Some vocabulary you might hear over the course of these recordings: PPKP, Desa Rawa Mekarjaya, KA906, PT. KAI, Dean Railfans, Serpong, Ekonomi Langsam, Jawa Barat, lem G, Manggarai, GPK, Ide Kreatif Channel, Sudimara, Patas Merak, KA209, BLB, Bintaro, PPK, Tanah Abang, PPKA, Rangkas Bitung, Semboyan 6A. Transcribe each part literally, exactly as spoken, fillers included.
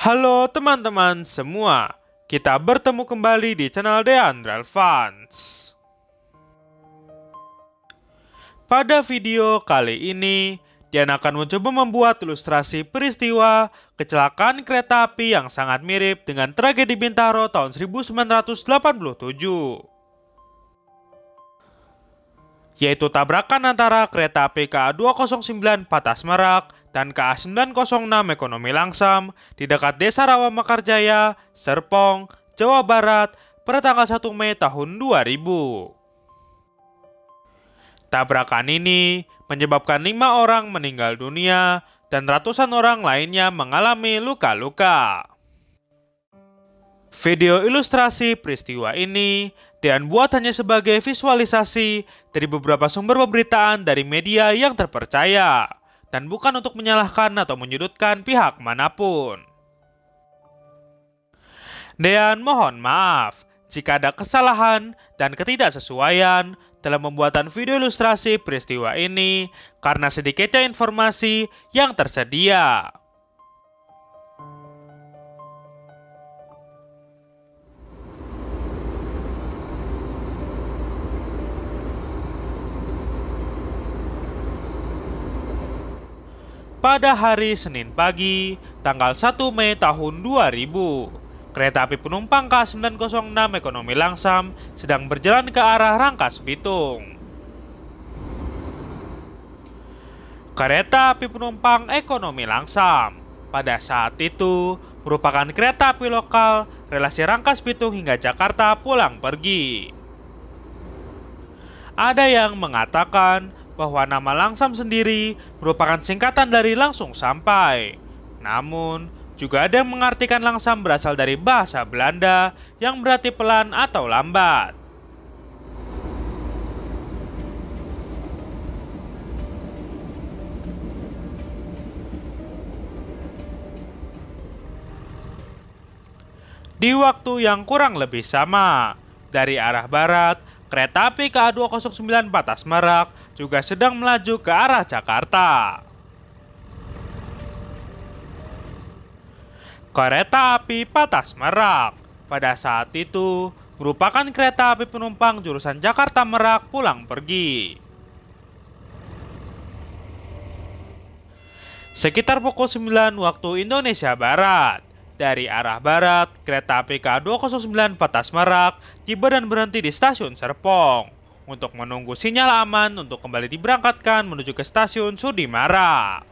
Halo teman-teman semua, kita bertemu kembali di channel Dean Railfans. Pada video kali ini, Dean akan mencoba membuat ilustrasi peristiwa kecelakaan kereta api yang sangat mirip dengan tragedi Bintaro tahun seribu sembilan ratus delapan puluh tujuh, yaitu tabrakan antara kereta api K A dua nol sembilan Patas Merak dan K A sembilan nol enam Ekonomi Langsam di dekat Desa Rawa Mekarjaya, Serpong, Jawa Barat pada tanggal satu Mei tahun dua ribu. Tabrakan ini menyebabkan lima orang meninggal dunia dan ratusan orang lainnya mengalami luka-luka. Video ilustrasi peristiwa ini Dean buat hanya sebagai visualisasi dari beberapa sumber pemberitaan dari media yang terpercaya, dan bukan untuk menyalahkan atau menyudutkan pihak manapun. Dean mohon maaf jika ada kesalahan dan ketidaksesuaian dalam pembuatan video ilustrasi peristiwa ini karena sedikitnya informasi yang tersedia. Pada hari Senin pagi, tanggal satu Mei tahun dua ribu, kereta api penumpang K A sembilan nol enam Ekonomi Langsam sedang berjalan ke arah Rangkas Bitung. Kereta api penumpang Ekonomi Langsam pada saat itu merupakan kereta api lokal relasi Rangkas Bitung hingga Jakarta pulang pergi. Ada yang mengatakan bahwa nama Langsam sendiri merupakan singkatan dari langsung sampai. Namun, juga ada yang mengartikan Langsam berasal dari bahasa Belanda yang berarti pelan atau lambat. Di waktu yang kurang lebih sama, dari arah barat, kereta api K A dua nol sembilan Patas Merak juga sedang melaju ke arah Jakarta. Kereta api Patas Merak pada saat itu merupakan kereta api penumpang jurusan Jakarta Merak pulang pergi. Sekitar pukul sembilan waktu Indonesia Barat, dari arah barat, kereta api K A dua nol sembilan Patas Merak tiba dan berhenti di stasiun Serpong untuk menunggu sinyal aman untuk kembali diberangkatkan menuju ke stasiun Sudimara.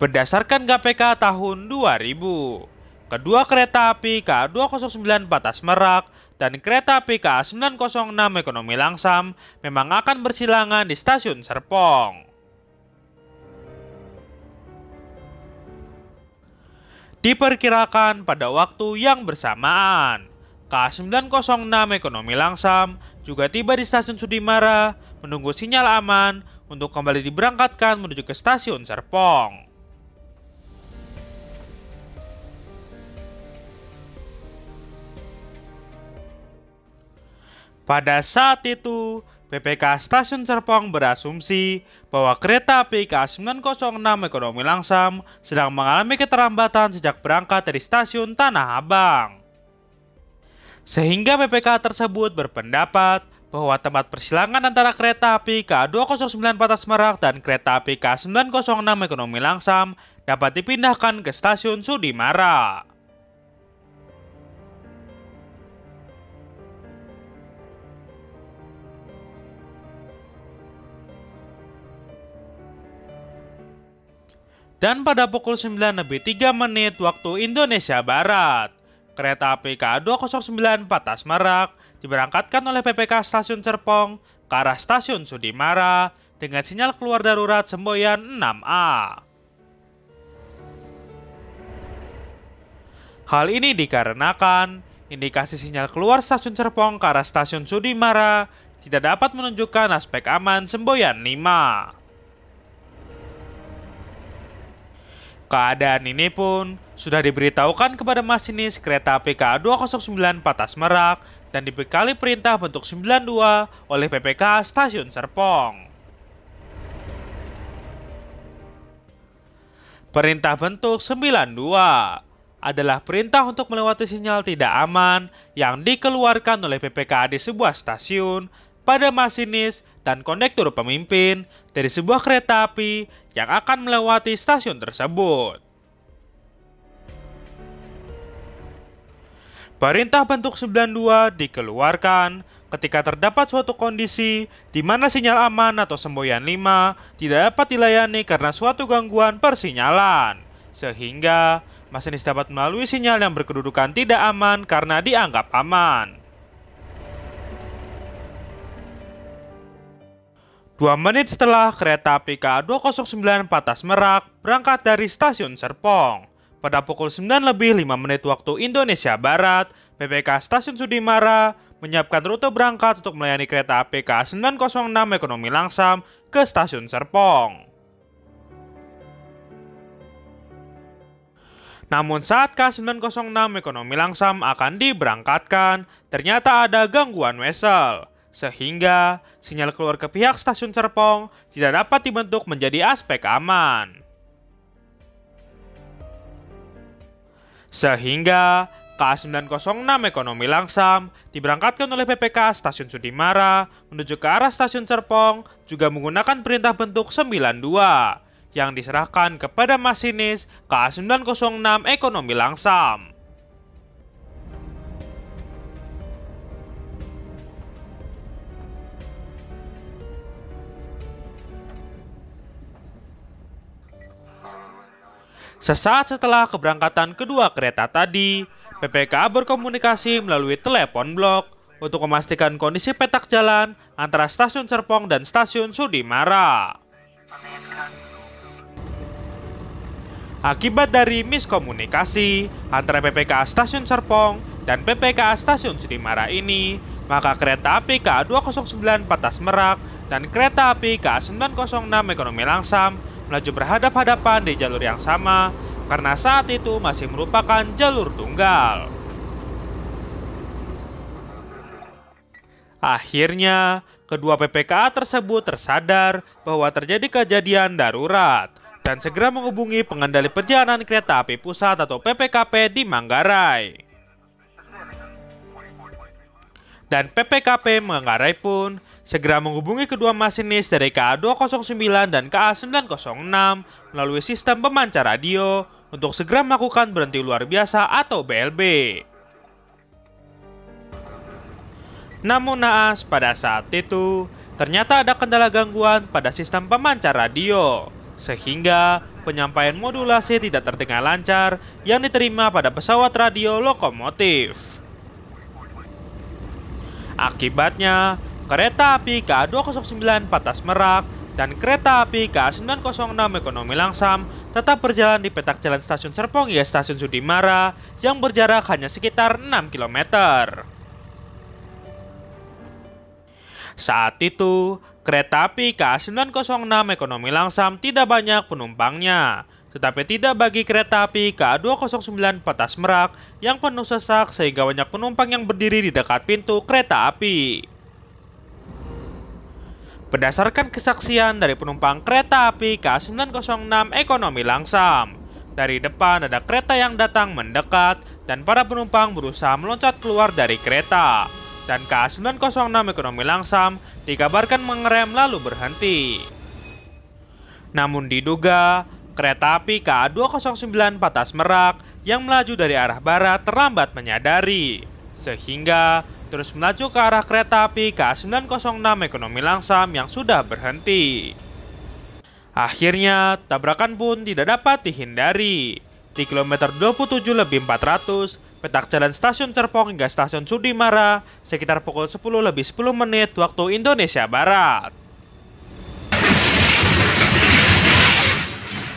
Berdasarkan G P K tahun dua ribu, kedua kereta api K A dua nol sembilan Patas Merak dan kereta api K A sembilan nol enam Ekonomi Langsam memang akan bersilangan di stasiun Serpong. Diperkirakan pada waktu yang bersamaan, K A sembilan nol enam Ekonomi Langsam juga tiba di stasiun Sudimara menunggu sinyal aman untuk kembali diberangkatkan menuju ke stasiun Serpong. Pada saat itu, P P K Stasiun Serpong berasumsi bahwa kereta api K A sembilan nol enam Ekonomi Langsam sedang mengalami keterlambatan sejak berangkat dari stasiun Tanah Abang. Sehingga P P K tersebut berpendapat bahwa tempat persilangan antara kereta api K A dua nol sembilan Patas Merak dan kereta api K A sembilan nol enam Ekonomi Langsam dapat dipindahkan ke stasiun Sudimara. Dan pada pukul sembilan lebih tiga menit waktu Indonesia Barat, kereta api K A dua nol sembilan Patas Merak diberangkatkan oleh P P K Stasiun Serpong ke arah Stasiun Sudimara dengan sinyal keluar darurat Semboyan enam A. Hal ini dikarenakan indikasi sinyal keluar Stasiun Serpong ke arah Stasiun Sudimara tidak dapat menunjukkan aspek aman Semboyan lima. Keadaan ini pun sudah diberitahukan kepada masinis kereta api K A dua nol sembilan Patas Merak dan dibekali perintah bentuk sembilan puluh dua oleh P P K Stasiun Serpong. Perintah bentuk sembilan puluh dua adalah perintah untuk melewati sinyal tidak aman yang dikeluarkan oleh P P K A di sebuah stasiun pada masinis dan kondektur pemimpin dari sebuah kereta api yang akan melewati stasiun tersebut. Perintah bentuk sembilan puluh dua dikeluarkan ketika terdapat suatu kondisi di mana sinyal aman atau semboyan lima tidak dapat dilayani karena suatu gangguan persinyalan, sehingga masinis dapat melalui sinyal yang berkedudukan tidak aman karena dianggap aman. Dua menit setelah kereta api K A dua nol sembilan Patas Merak berangkat dari stasiun Serpong. Pada pukul sembilan lebih lima menit waktu Indonesia Barat, P P K Stasiun Sudimara menyiapkan rute berangkat untuk melayani kereta api K A sembilan nol enam Ekonomi Langsam ke Stasiun Serpong. Namun saat K A sembilan nol enam Ekonomi Langsam akan diberangkatkan, ternyata ada gangguan wesel, sehingga sinyal keluar ke pihak Stasiun Serpong tidak dapat dibentuk menjadi aspek aman. Sehingga K A sembilan nol enam Ekonomi Langsam diberangkatkan oleh P P K Stasiun Sudimara menuju ke arah Stasiun Serpong juga menggunakan perintah bentuk sembilan puluh dua yang diserahkan kepada masinis K A sembilan nol enam Ekonomi Langsam. Sesaat setelah keberangkatan kedua kereta tadi, P P K A berkomunikasi melalui telepon blok untuk memastikan kondisi petak jalan antara Stasiun Serpong dan Stasiun Sudimara. Akibat dari miskomunikasi antara P P K A Stasiun Serpong dan P P K A Stasiun Sudimara ini, maka kereta api K A dua nol sembilan Patas Merak dan kereta api K A sembilan nol enam Ekonomi Langsam melaju berhadap-hadapan di jalur yang sama karena saat itu masih merupakan jalur tunggal. Akhirnya, kedua P P K A tersebut tersadar bahwa terjadi kejadian darurat dan segera menghubungi pengendali perjalanan kereta api pusat atau P P K P di Manggarai. Dan P P K P Manggarai pun segera menghubungi kedua masinis dari K A dua nol sembilan dan K A sembilan nol enam melalui sistem pemancar radio untuk segera melakukan berhenti luar biasa atau B L B. Namun naas pada saat itu, ternyata ada kendala gangguan pada sistem pemancar radio, sehingga penyampaian modulasi tidak terdengar lancar yang diterima pada pesawat radio lokomotif. Akibatnya, kereta api K A dua nol sembilan Patas Merak dan kereta api K A sembilan nol enam Ekonomi Langsam tetap berjalan di petak jalan Stasiun Serpong hingga Stasiun Sudimara yang berjarak hanya sekitar enam kilometer. Saat itu, kereta api K A sembilan nol enam Ekonomi Langsam tidak banyak penumpangnya, tetapi tidak bagi kereta api K A dua nol sembilan Patas Merak yang penuh sesak sehingga banyak penumpang yang berdiri di dekat pintu kereta api. Berdasarkan kesaksian dari penumpang kereta api K A sembilan nol enam Ekonomi Langsam, dari depan ada kereta yang datang mendekat dan para penumpang berusaha meloncat keluar dari kereta. Dan K A sembilan nol enam Ekonomi Langsam dikabarkan mengerem lalu berhenti. Namun diduga, kereta api K A dua nol sembilan Patas Merak yang melaju dari arah barat terlambat menyadari, sehingga terus melaju ke arah kereta api K A sembilan nol enam Ekonomi Langsam yang sudah berhenti. Akhirnya, tabrakan pun tidak dapat dihindari. Di kilometer dua puluh tujuh lebih empat ratus, petak jalan Stasiun Serpong hingga Stasiun Sudimara sekitar pukul sepuluh lebih sepuluh menit waktu Indonesia Barat.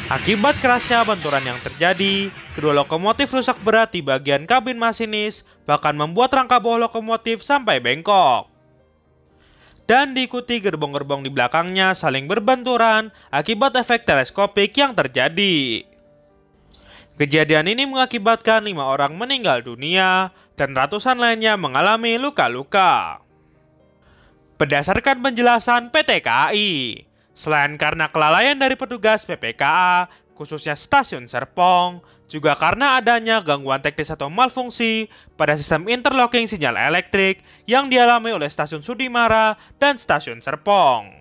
Akibat kerasnya benturan yang terjadi, kedua lokomotif rusak berat di bagian kabin masinis, bahkan membuat rangka bawah lokomotif sampai bengkok. Dan diikuti gerbong-gerbong di belakangnya saling berbenturan akibat efek teleskopik yang terjadi. Kejadian ini mengakibatkan lima orang meninggal dunia dan ratusan lainnya mengalami luka-luka. Berdasarkan penjelasan P T. K A I, selain karena kelalaian dari petugas P P K A, khususnya stasiun Serpong, juga karena adanya gangguan teknis atau malfungsi pada sistem interlocking sinyal elektrik yang dialami oleh stasiun Sudimara dan stasiun Serpong.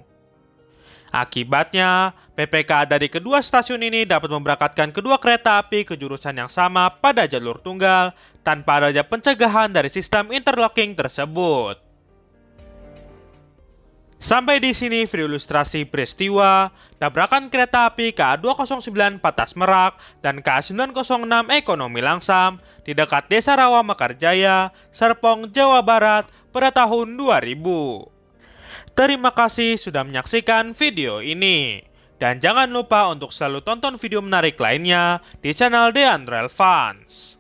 Akibatnya, P P K dari kedua stasiun ini dapat memberangkatkan kedua kereta api ke jurusan yang sama pada jalur tunggal tanpa adanya pencegahan dari sistem interlocking tersebut. Sampai di sini video ilustrasi peristiwa tabrakan kereta api K A dua nol sembilan Patas Merak dan K A sembilan nol enam Ekonomi Langsam di dekat Desa Rawa Mekarjaya, Serpong, Jawa Barat pada tahun dua ribu. Terima kasih sudah menyaksikan video ini. Dan jangan lupa untuk selalu tonton video menarik lainnya di channel Dean Railfans.